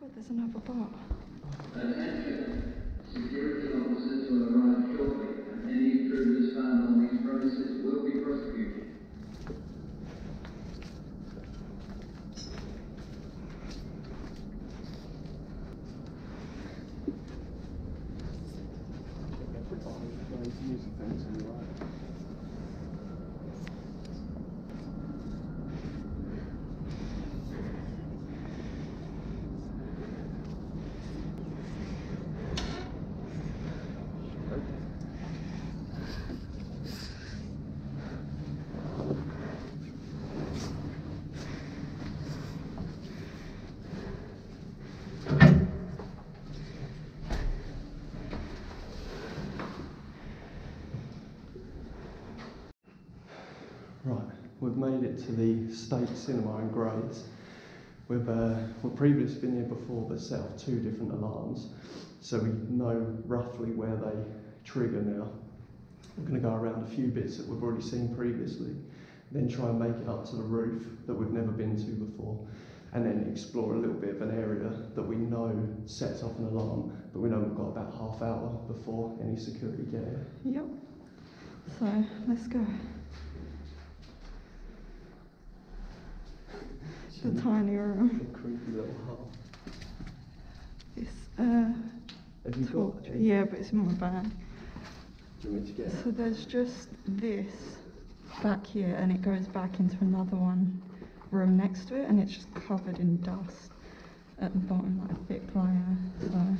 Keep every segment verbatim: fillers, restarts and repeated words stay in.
God, there's another bar. An extra security officers will arrive shortly, and any intruders found on these premises will be prosecuted. We've made it to the State Cinema in Grays. We've uh, well, previously been here before, but set off two different alarms, so we know roughly where they trigger now. We're going to go around a few bits that we've already seen previously, then try and make it up to the roof that we've never been to before, and then explore a little bit of an area that we know sets off an alarm, but we know we've got about half hour before any security get here. Yep. So, let's go. The tiny room. The creepy little hole. It's uh. Have you got it? Yeah, but it's in my bag. Do you want me to get it? So there's just this back here, and it goes back into another one room next to it, and it's just covered in dust at the bottom, like a thick layer. So.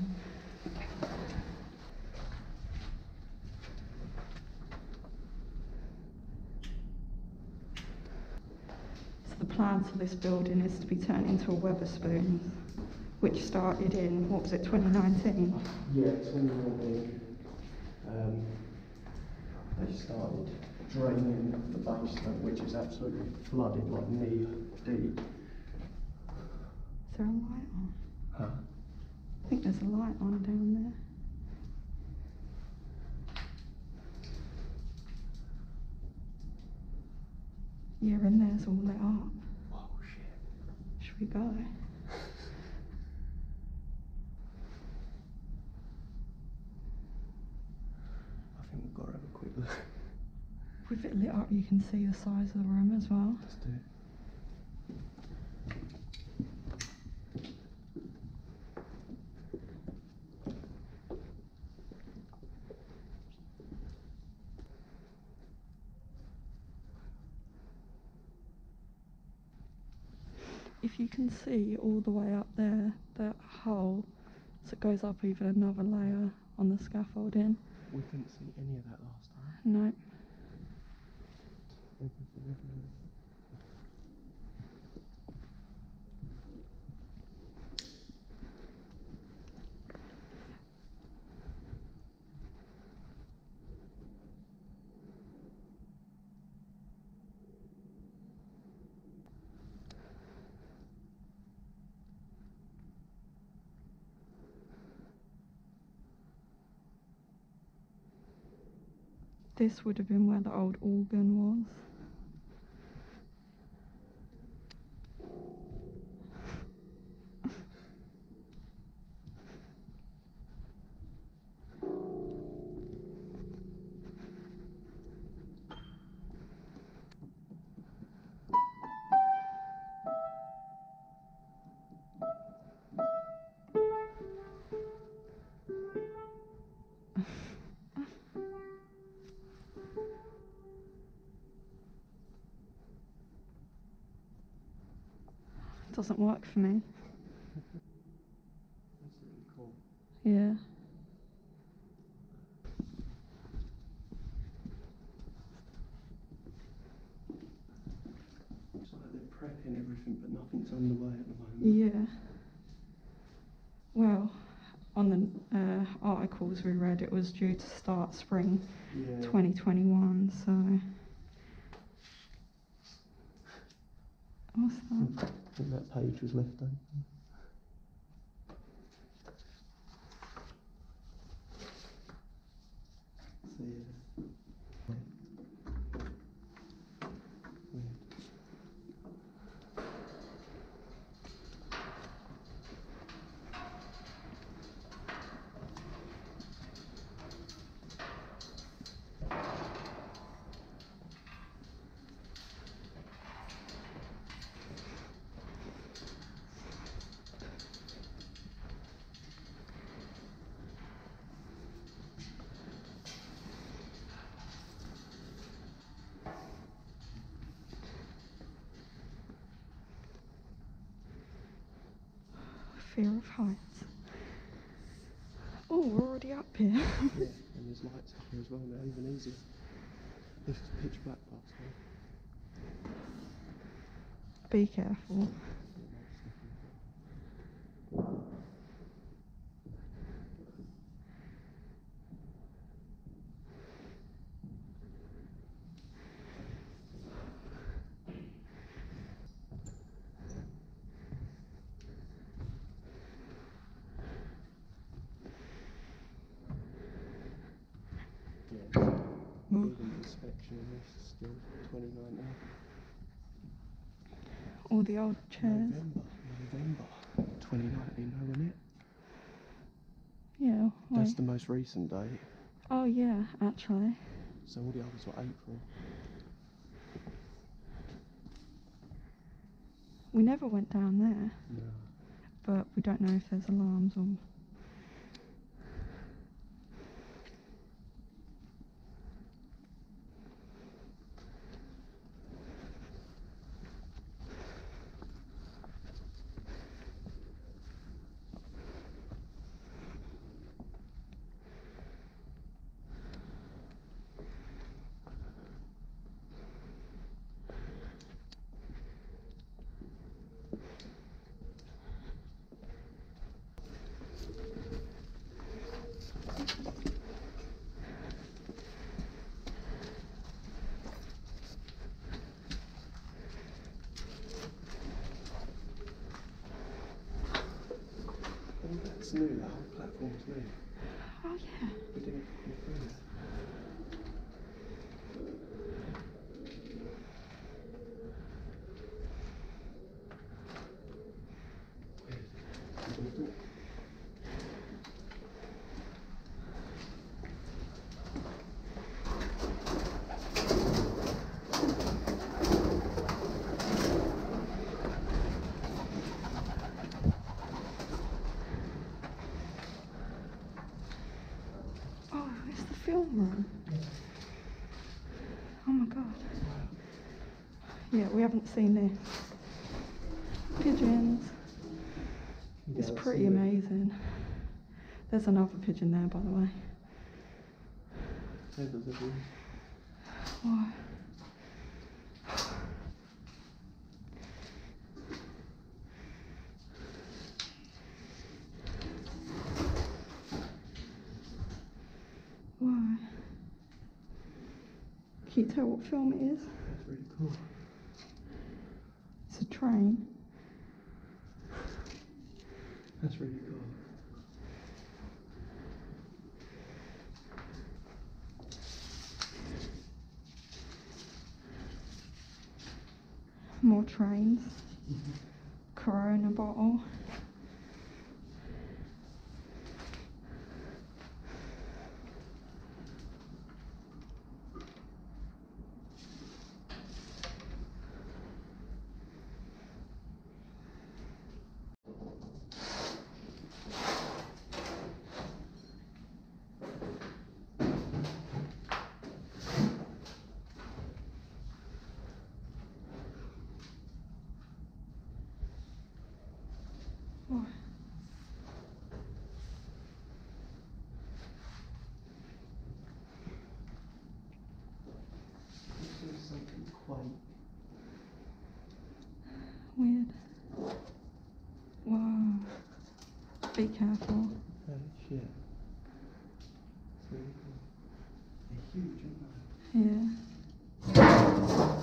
The plan for this building is to be turned into a Wetherspoon, which started in, what was it, twenty nineteen? Yeah, twenty nineteen. Um, they started draining the basement, which is absolutely flooded, like knee deep. Is there a light on? Huh? I think there's a light on down there. Yeah, in there's all lit up. Oh shit. Should we go? I think we've got to have a quick look. With it lit up, you can see the size of the room as well. Let's do it. If you can see all the way up there, that hole, so it goes up even another layer on the scaffolding. We couldn't see any of that last time. Nope. This would have been where the old organ was. Doesn't work for me. That's really cool. Yeah. Looks like they're prepping everything, but nothing's underway at the moment. Yeah. Well, on the uh, articles we read, it was due to start spring yeah. twenty twenty-one, so. What's that? I think that page was left open. So, yeah. Weird. fear of heights. Oh, we're already up here. Yeah, and there's lights up here as well, they're even easier. This is pitch black past here. Be careful. Inspection, this is still twenty-nine now. All the old chairs. November, November twenty nineteen, though, wasn't it? Yeah. Wait. That's the most recent date. Oh, yeah, actually. So all the others were April. We never went down there. No. But we don't know if there's alarms or. It's new, the whole platform's new. Oh yeah. We didn't go through that. Film room. Oh my god. Yeah, we haven't seen this. Pigeons. Yeah, it's pretty amazing. It. There's another pigeon there, by the way. There's another one. Why? Can you tell what film it is? That's really cool. It's a train. That's really cool. More trains. Mm-hmm. Corona bottle. Weird. Wow. Be careful. Oh shit. It's really cool. They're huge, aren't they? Yeah.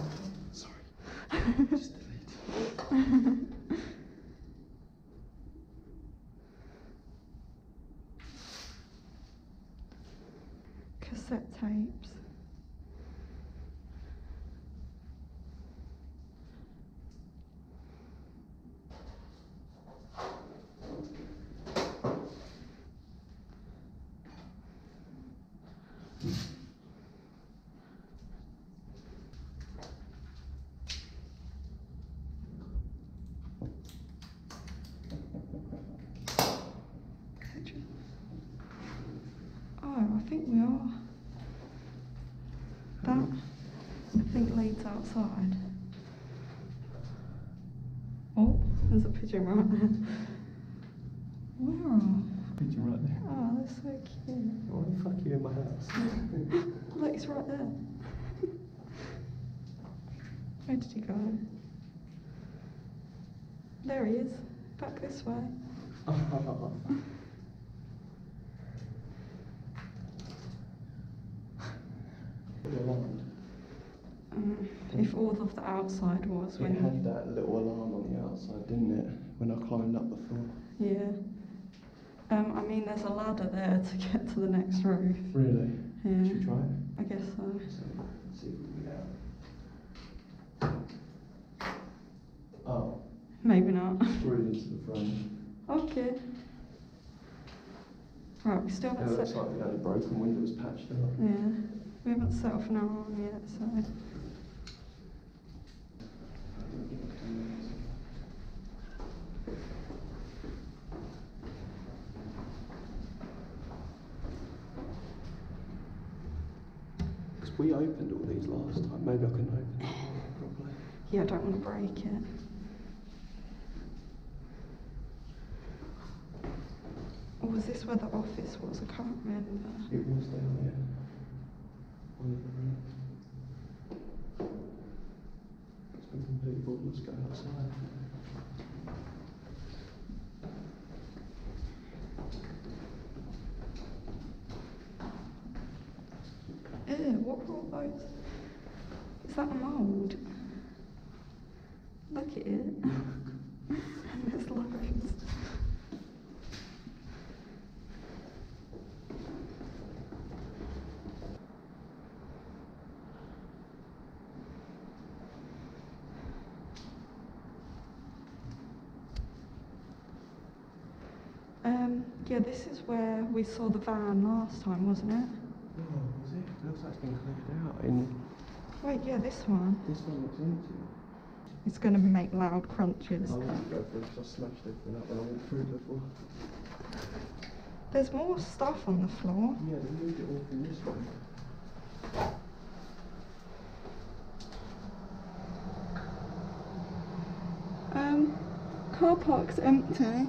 Sorry. Just a bit. Cassette tapes. I think we are. That, I think, leads outside. Oh, there's a pigeon right there. That's so cute. I want to fuck you in my house. Look, it's right there. Where did he go? There he is. Back this way. Oh. Um, if all of the outside was when it had that little alarm on the outside, didn't it? When I climbed up the floor. Yeah. Um, I mean, there's a ladder there to get to the next roof. Really? Yeah. Should we try it? I guess so. So let's see if we can get out. Oh. Maybe not. Screwed into the frame. Okay. Right, we still haven't set. It looks like we had a broken window, was patched up. Yeah. We haven't set off an alarm yet, so. Because we opened all these last time, maybe I couldn't open it properly. Yeah, I don't want to break it. Or was this where the office was? I can't remember. It was down there. It's been completely bored. Let's go outside. Ew, what were all those? Is that mould? Look at it. And there's loads. Um, yeah, this is where we saw the van last time, wasn't it? Oh, was it? It looks like it's been cleared out in... Wait, yeah, this one. This one looks empty. It's going to make loud crunches. I wouldn't go for it because I smashed everything up when I went through before. There's more stuff on the floor. Yeah, they moved it all from this one. Um, car park's empty.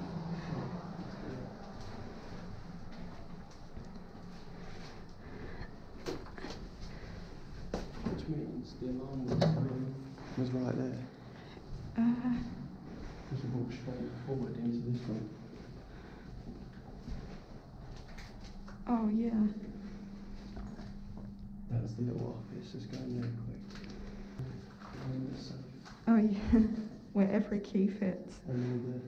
The alarm was, was right there. Uh, we can walk straight forward into this one. Oh, yeah. That's the little office, just go in there quick. On this side. Oh, yeah. Where every key fits. And the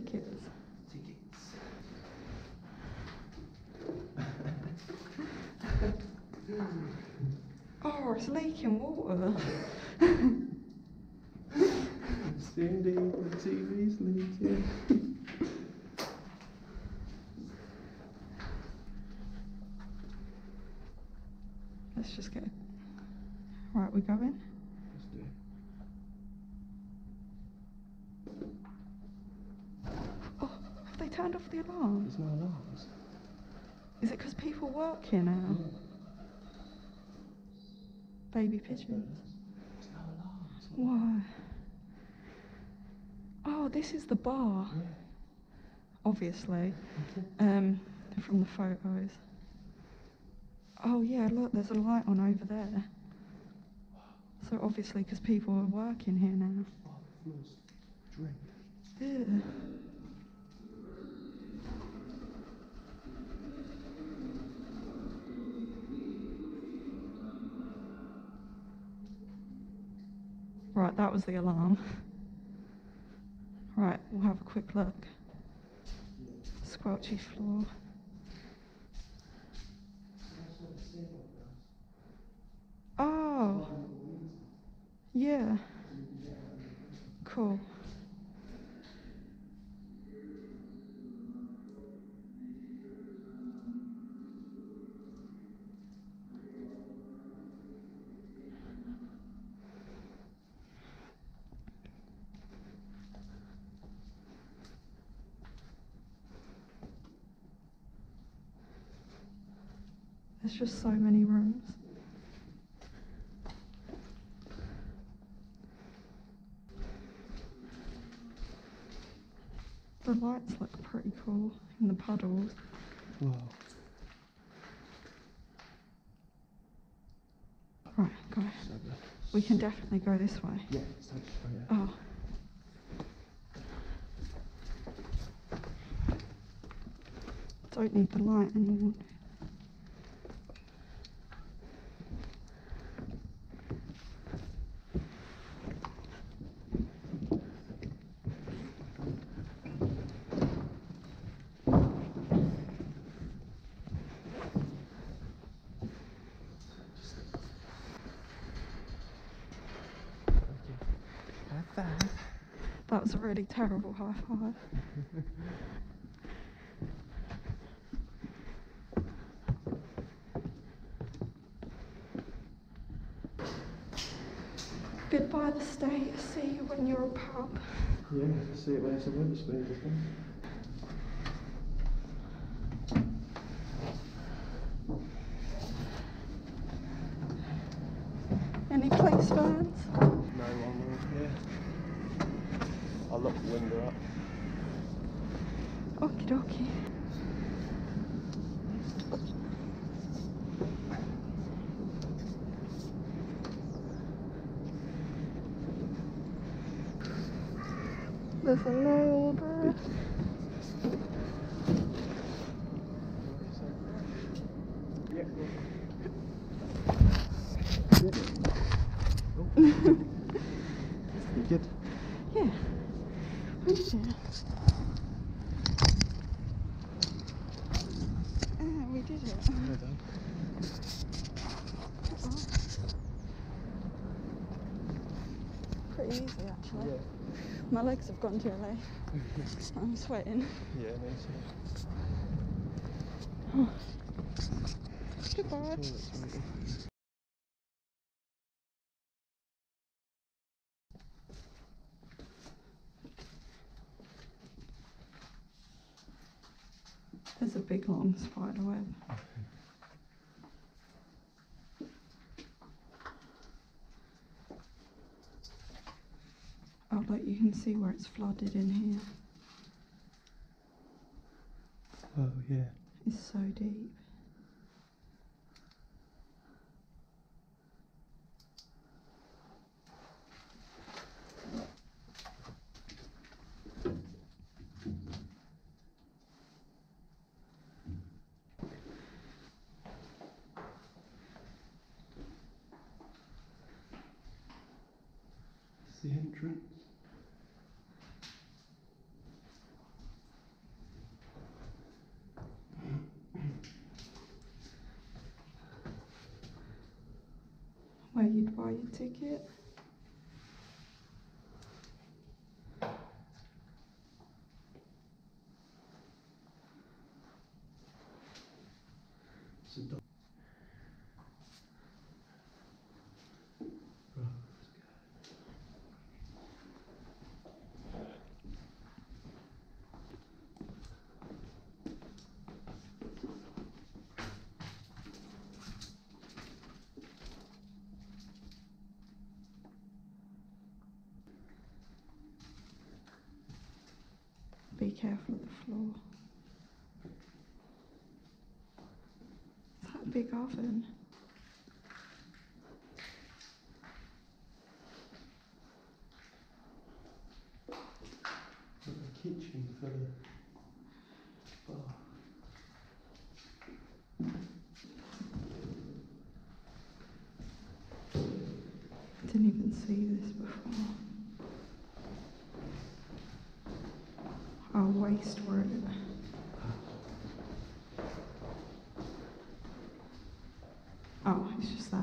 tickets. Tickets. Oh, it's leaking water. Cindy, the T V's leaking. Let's just go. Right, we go in. Let's do it. Oh, have they turned off the alarm? There's no alarms. Is it because people work here now? Yeah. Baby pigeons. Why? Oh, this is the bar. Yeah. Obviously. Um, from the photos. Oh yeah, look, there's a light on over there. So obviously, because people are working here now. Oh, the floor's drink. Yeah. Right, that was the alarm. Right, we'll have a quick look. Squelchy floor. Oh! Yeah. Cool. There's just so many rooms. The lights look pretty cool in the puddles. Wow. God. We can definitely go this way. Yeah, it's that way, yeah. Oh. Don't need the light anymore. That was a really terrible high five. Goodbye the state, see you when you're a pub. Yeah, I see it when it's in Wetherspoon, I think. Any police vans? No one here. I'll lock the window up. Okie dokie. There's a nail there. You good? Yeah. We did it. Ah, we did it. Well done. Pretty easy actually. Yeah. My legs have gone too late. I'm sweating. Yeah, me too. Oh. Goodbye. There's a big long spider web. Oh, look, you can see where it's flooded in here. Oh, yeah. It's so deep. It's the entrance. Where you'd buy your ticket. Be careful of the floor. Is that a big oven? Got a kitchen for the bar. Didn't even see this before. A waste word. Oh, it's just that.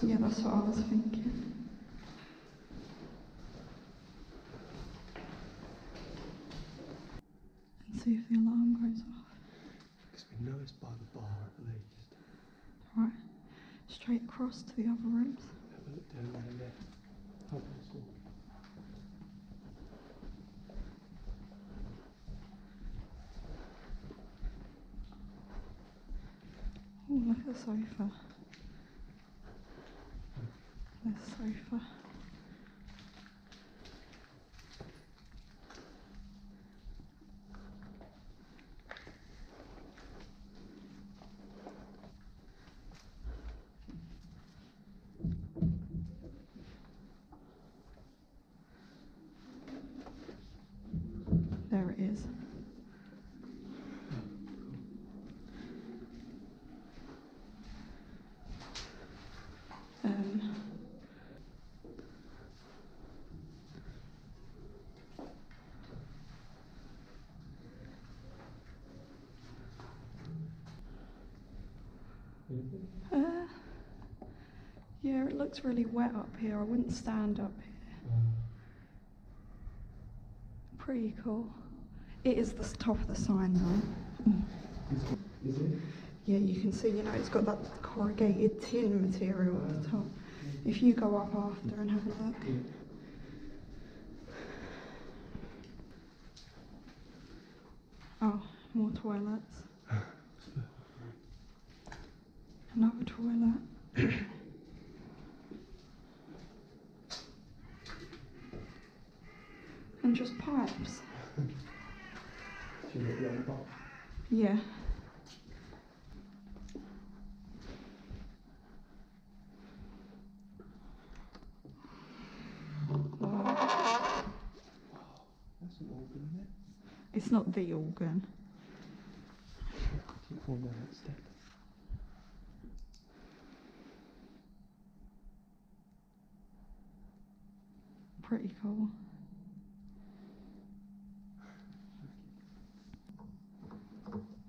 Yeah, that's what I was thinking. And see if the alarm goes off. Because we know it's by the bar at least. Right, straight across to the other rooms. Have a look down there. Have a look. the sofa. The sofa. There it is. Um, uh, yeah, it looks really wet up here. I wouldn't stand up here. Pretty cool. It is the top of the sign though. Mm. Is it? Yeah, you can see, you know, it's got that corrugated tin material at the top. If you go up after and have a look. Yeah. Oh, more toilets. Another toilet. And just pipes. Yeah. Wow. That's an organ, isn't it? It's not the organ. Keep going down that step. Pretty cool.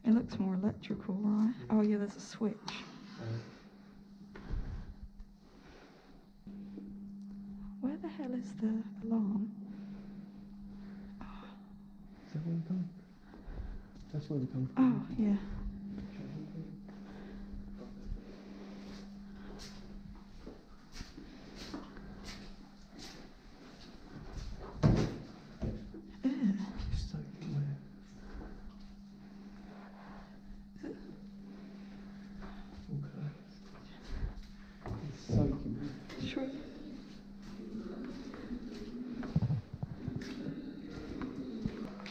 It looks more electrical, right? Oh yeah, there's a switch. Where the hell is the alarm? Oh. Is that where we come? That's where we come from. Oh yeah.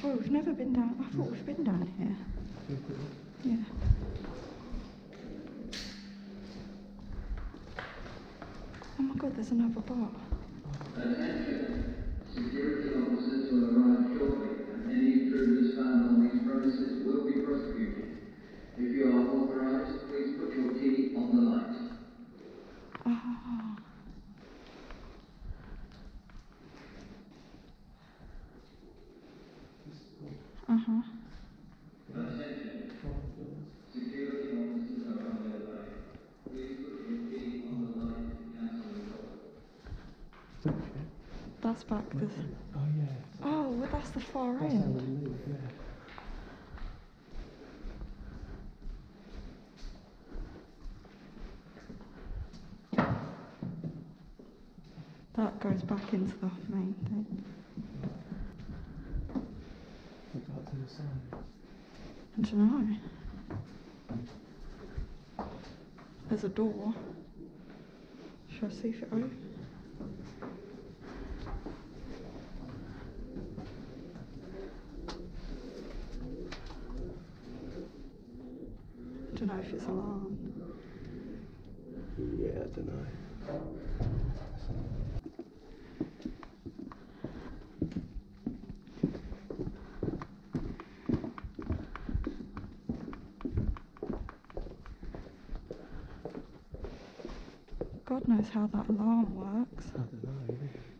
Oh, we've never been down. I thought we've been down here. Yeah. Oh my God, there's another bar. Uh-huh. That's back this. Oh yeah. Oh, well, that's the far that's end. How we live, yeah. That goes back into the main thing. I don't know. There's a door. Shall I see if it opens? I don't know if it's alarmed. Yeah, I don't know. God knows how that alarm works. I don't know.